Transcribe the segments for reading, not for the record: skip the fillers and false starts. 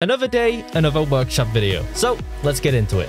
Another day, another workshop video. So let's get into it.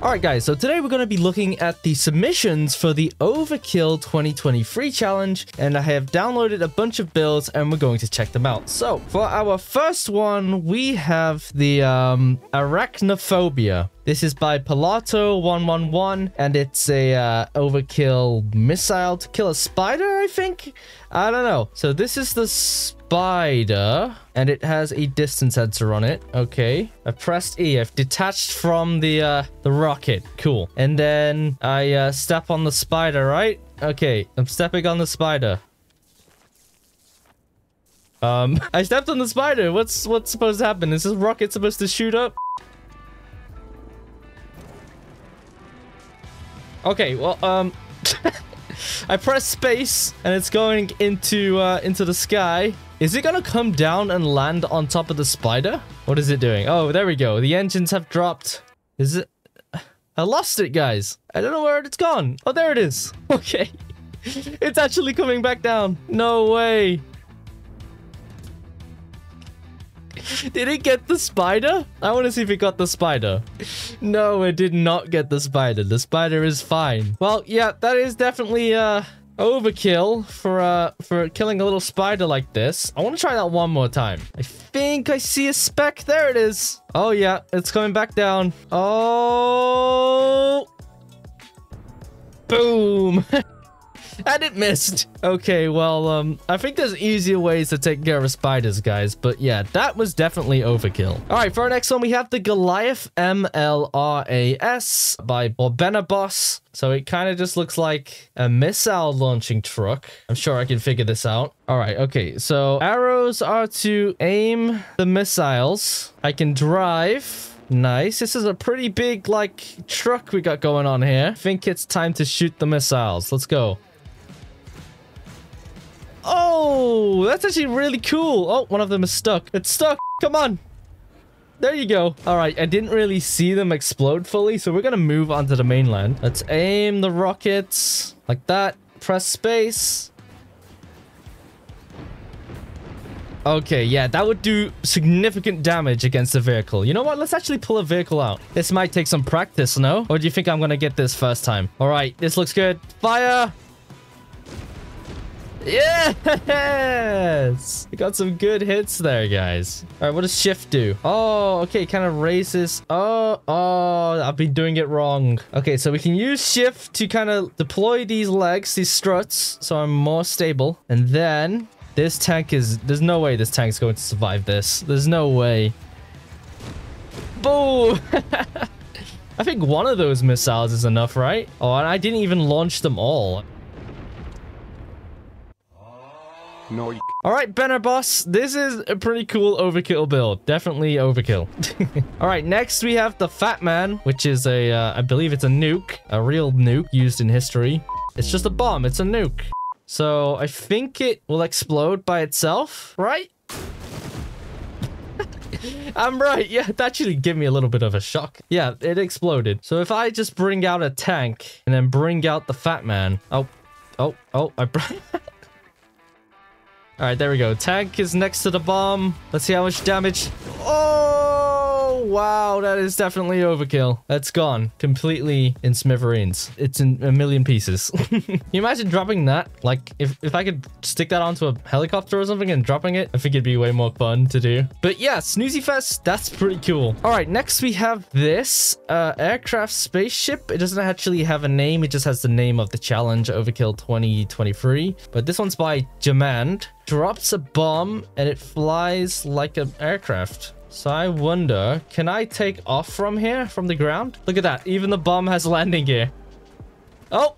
Alright guys, so today we're going to be looking at the submissions for the Overkill 2023 challenge, and I have downloaded a bunch of builds and we're going to check them out. So for our first one, we have the Arachnophobia. This is by Pilato111, and it's a overkill missile to kill a spider, I think? I don't know. So this is the spider, and it has a distance sensor on it. Okay, I pressed E. I've detached from the rocket. Cool. And then I step on the spider, right? Okay, I'm stepping on the spider. I stepped on the spider. What's supposed to happen? Is this rocket supposed to shoot up? Okay, well, I press space, and it's going into the sky. Is it gonna come down and land on top of the spider? What is it doing? Oh, there we go. The engines have dropped. Is it... I lost it, guys. I don't know where it's gone. Oh, there it is. Okay. It's actually coming back down. No way. Did it get the spider? I want to see if it got the spider. No, it did not get the spider. The spider is fine. Well, yeah, that is definitely overkill for killing a little spider like this. I want to try that one more time. I think I see a speck. There it is. Oh, yeah, it's coming back down. Oh, boom. And it missed. Okay, well, I think there's easier ways to take care of spiders, guys. But yeah, that was definitely overkill. All right, for our next one, we have the Goliath MLRAS by Borbenaboss. So it kind of just looks like a missile launching truck. I'm sure I can figure this out. All right, okay. So arrows are to aim the missiles. I can drive. Nice. This is a pretty big, like, truck we got going on here. I think it's time to shoot the missiles. Let's go. Oh, that's actually really cool. Oh, one of them is stuck. It's stuck. Come on. There you go. All right, I didn't really see them explode fully, so we're going to move onto the mainland. Let's aim the rockets like that. Press space. Okay, yeah, that would do significant damage against the vehicle. You know what? Let's actually pull a vehicle out. This might take some practice, no? Or do you think I'm going to get this first time? All right, this looks good. Fire. Yes! We got some good hits there, guys. All right, what does shift do? Oh, okay, kind of raises. Oh, I've been doing it wrong. Okay, so we can use shift to kind of deploy these legs, these struts, so I'm more stable. And then this tank is... There's no way this tank's going to survive this. There's no way. Boom! I think one of those missiles is enough, right? Oh, and I didn't even launch them all. No. All right, Borbenaboss, this is a pretty cool overkill build. Definitely overkill. All right, next we have the Fat Man, which is a, I believe it's a nuke, a real nuke used in history. It's just a bomb. It's a nuke. So I think it will explode by itself, right? I'm right. Yeah, that actually gave me a little bit of a shock. Yeah, it exploded. So if I just bring out a tank and then bring out the Fat Man. Oh, I brought... All right, there we go. Tank is next to the bomb. Let's see how much damage. Oh, wow. That is definitely overkill. That's gone completely in smithereens. It's in a million pieces. Can you imagine dropping that? Like, if I could stick that onto a helicopter or something and dropping it, I think it'd be way more fun to do. But yeah, Snoozy Fest, that's pretty cool. All right, next we have this aircraft spaceship. It doesn't actually have a name. It just has the name of the challenge, Overkill 2023. But this one's by Jamand. Drops a bomb and it flies like an aircraft. So I wonder, can I take off from here, from the ground? Look at that. Even the bomb has landing gear. Oh,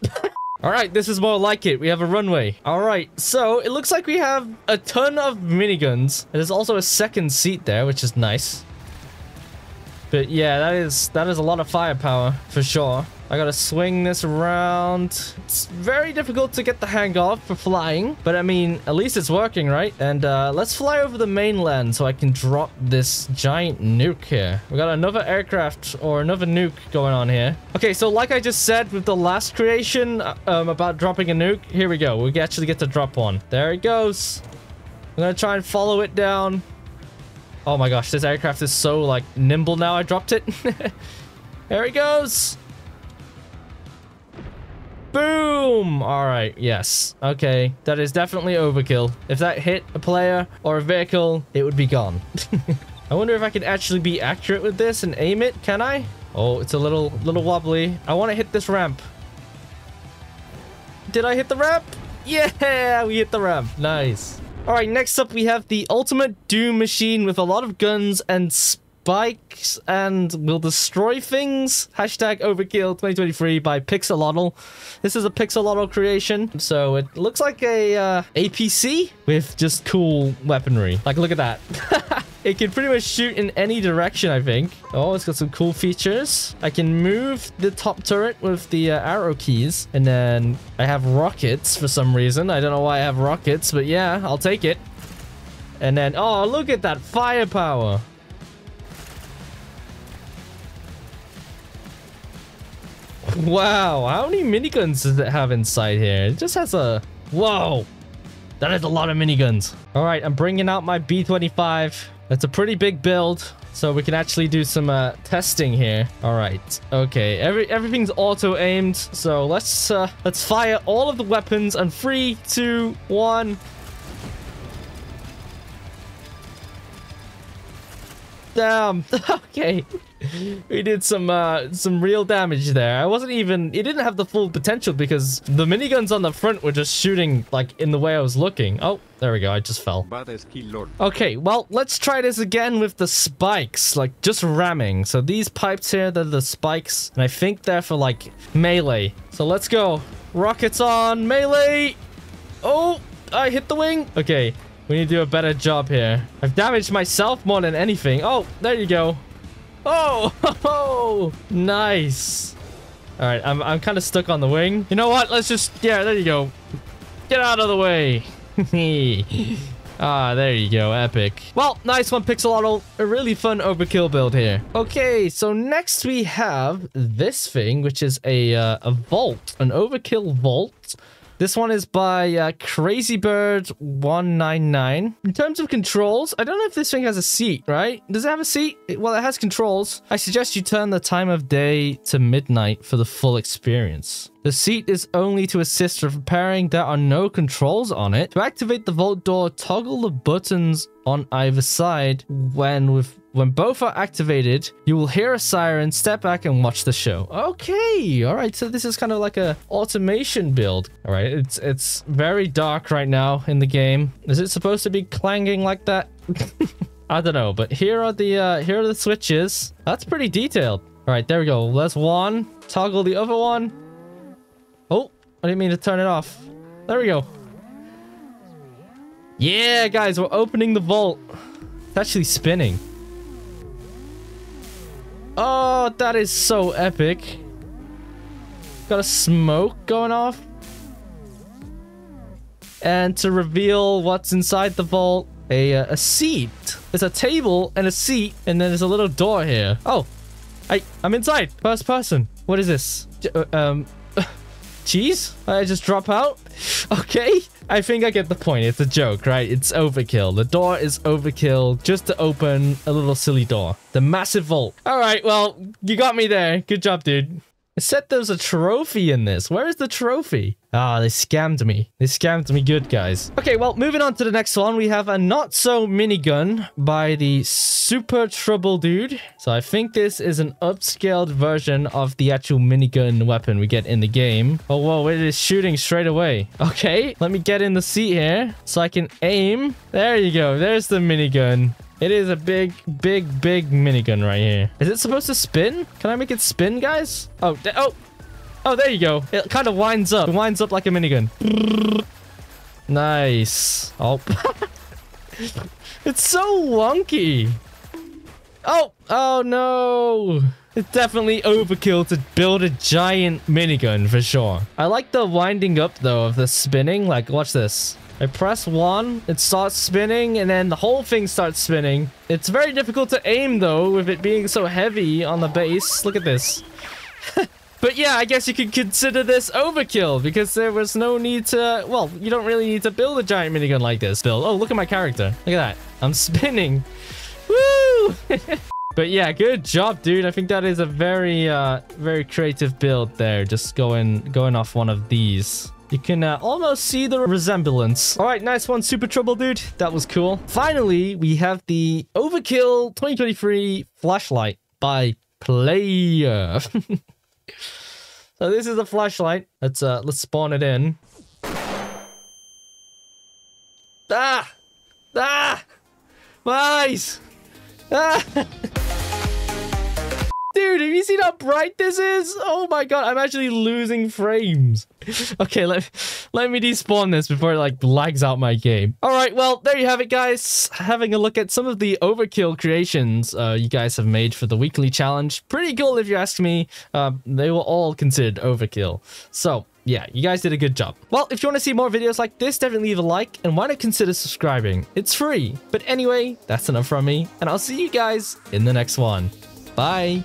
all right. This is more like it. We have a runway. All right. So it looks like we have a ton of miniguns. There's also a second seat there, which is nice. But yeah, that is a lot of firepower for sure. I gotta swing this around. It's very difficult to get the hang of for flying, but I mean, at least it's working, right? And let's fly over the mainland so I can drop this giant nuke here. We got another aircraft or another nuke going on here. Okay, so like I just said with the last creation about dropping a nuke, here we go. We actually get to drop one. There it goes. I'm gonna try and follow it down. Oh my gosh, this aircraft is so like nimble now. I dropped it. There he goes. Boom. All right. Yes. Okay. That is definitely overkill. If that hit a player or a vehicle, it would be gone. I wonder if I can actually be accurate with this and aim it. Can I? Oh, it's a little wobbly. I want to hit this ramp. Did I hit the ramp? Yeah, we hit the ramp. Nice. All right. Next up, we have the ultimate doom machine with a lot of guns and spikes and will destroy things. Hashtag overkill 2023 by Pixelotl. This is a Pixelotl creation, so it looks like a APC with just cool weaponry. Like, look at that. It can pretty much shoot in any direction, I think. Oh, it's got some cool features. I can move the top turret with the arrow keys, and then I have rockets for some reason. I don't know why I have rockets, but yeah, I'll take it. And then, oh, look at that firepower. Wow, how many miniguns does it have inside here? It just has a... Whoa! That is a lot of miniguns. All right, I'm bringing out my B25. That's a pretty big build, so we can actually do some testing here. All right, okay. Everything's auto-aimed, so let's fire all of the weapons on 3, 2, 1... Damn. Okay. We did some real damage there. I wasn't even... It didn't have the full potential because the miniguns on the front were just shooting, like, in the way I was looking. Oh, there we go. I just fell. Okay, well, let's try this again with the spikes. Like, just ramming. So these pipes here, they're the spikes. And I think they're for, like, melee. So let's go. Rockets on. Melee. Oh, I hit the wing. Okay. We need to do a better job here. I've damaged myself more than anything. Oh, there you go. Oh, nice. All right, I'm kind of stuck on the wing. You know what? Let's just... Yeah, there you go. Get out of the way. Ah, there you go. Epic. Well, nice one, Pixelotl. A really fun overkill build here. Okay, so next we have this thing, which is a vault. An overkill vault. This one is by CrazyBird199. In terms of controls, I don't know if this thing has a seat, right? Does it have a seat? Well, it has controls. I suggest you turn the time of day to midnight for the full experience. The seat is only to assist with repairing. There are no controls on it. To activate the vault door, toggle the buttons on either side. When both are activated, you will hear a siren, step back, and watch the show. Okay, all right, so this is kind of like a automation build. All right, it's very dark right now in the game. Is it supposed to be clanging like that? I don't know, but here are the switches. That's pretty detailed. All right, there we go. There's one. Toggle the other one. Oh, I didn't mean to turn it off. There we go. Yeah, guys, we're opening the vault. It's actually spinning. Oh, that is so epic. Got a smoke going off. And to reveal what's inside the vault, a seat. There's a table and a seat, and then there's a little door here. Oh, I'm inside. First person. What is this? Cheese? I just drop out? Okay. I think I get the point. It's a joke, right? It's overkill. The door is overkill just to open a little silly door. The massive vault. All right. Well, you got me there. Good job, dude. It said there's a trophy in this. Where is the trophy? Ah, they scammed me. They scammed me good, guys. Okay, well, moving on to the next one. We have a not-so-minigun by the Super Trouble dude. So I think this is an upscaled version of the actual minigun weapon we get in the game. Oh, whoa, it is shooting straight away. Okay, let me get in the seat here so I can aim. There you go. There's the minigun. It is a big minigun right here. Is it supposed to spin? Can I make it spin, guys? Oh, there you go. It kind of winds up. It winds up like a minigun. Nice. Oh, it's so wonky. Oh no. It's definitely overkill to build a giant minigun for sure. I like the winding up though of the spinning. Like, watch this. I press 1, it starts spinning, and then the whole thing starts spinning. It's very difficult to aim, though, with it being so heavy on the base. Look at this. But yeah, I guess you could consider this overkill, because there was no need to... Well, you don't really need to build a giant minigun like this, Bill. Oh, look at my character. Look at that. I'm spinning. Woo! But yeah, good job, dude. I think that is a very, very creative build there. Just going off one of these. You can almost see the resemblance. All right, nice one, Super Trouble dude. That was cool. Finally, we have the Overkill 2023 flashlight by Player. So this is a flashlight. Let's spawn it in. Ah! Ah! My eyes! Ah! Dude, have you seen how bright this is? Oh my god, I'm actually losing frames. Okay, let me despawn this before it like lags out my game. All right, well, there you have it, guys. Having a look at some of the overkill creations you guys have made for the weekly challenge. Pretty cool if you ask me. They were all considered overkill. So, yeah, you guys did a good job. Well, if you want to see more videos like this, definitely leave a like, and why not consider subscribing? It's free. But anyway, that's enough from me, and I'll see you guys in the next one. Bye.